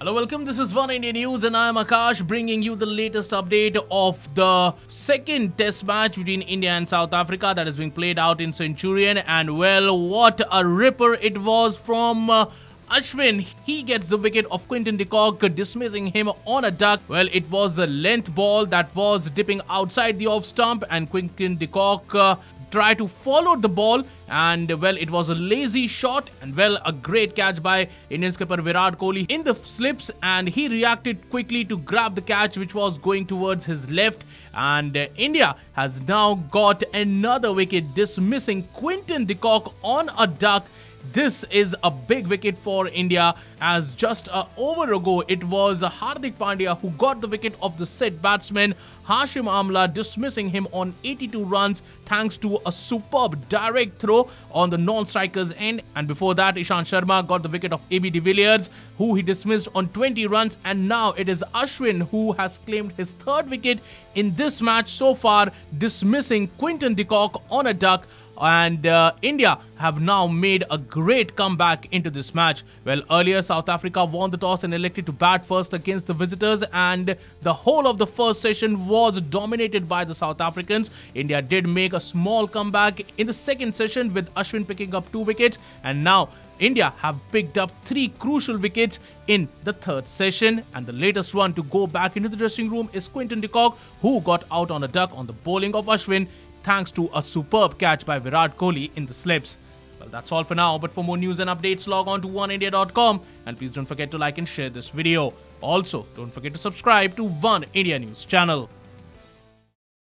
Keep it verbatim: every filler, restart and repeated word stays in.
Hello, welcome. This is One Indian News and I am Akash bringing you the latest update of the second test match between India and South Africa that is being played out in Centurion. And well, what a ripper it was from uh, Ashwin. He gets the wicket of Quinton de Kock, dismissing him on a duck. Well, it was the length ball that was dipping outside the off stump and Quinton de Kock uh, tried to follow the ball. And well, it was a lazy shot and well, a great catch by Indian skipper Virat Kohli in the slips, and he reacted quickly to grab the catch which was going towards his left, and uh, India has now got another wicket, dismissing Quinton de Kock on a duck. This is a big wicket for India, as just an over ago it was Hardik Pandya who got the wicket of the set batsman Hashim Amla, dismissing him on eighty-two runs thanks to a superb direct throw on the non-strikers end. And before that, Ishan Sharma got the wicket of A B de Villiers, who he dismissed on twenty runs. And now it is Ashwin who has claimed his third wicket in this match so far, dismissing Quinton de Kock on a duck. And uh, India have now made a great comeback into this match. Well, earlier South Africa won the toss and elected to bat first against the visitors, and the whole of the first session was dominated by the South Africans. India did make a small comeback in the second session with Ashwin picking up two wickets, and now India have picked up three crucial wickets in the third session, and the latest one to go back into the dressing room is Quinton de Kock, who got out on a duck on the bowling of Ashwin thanks to a superb catch by Virat Kohli in the slips. Well, that's all for now, but for more news and updates log on to one india dot com, and please don't forget to like and share this video. Also, don't forget to subscribe to One India News channel.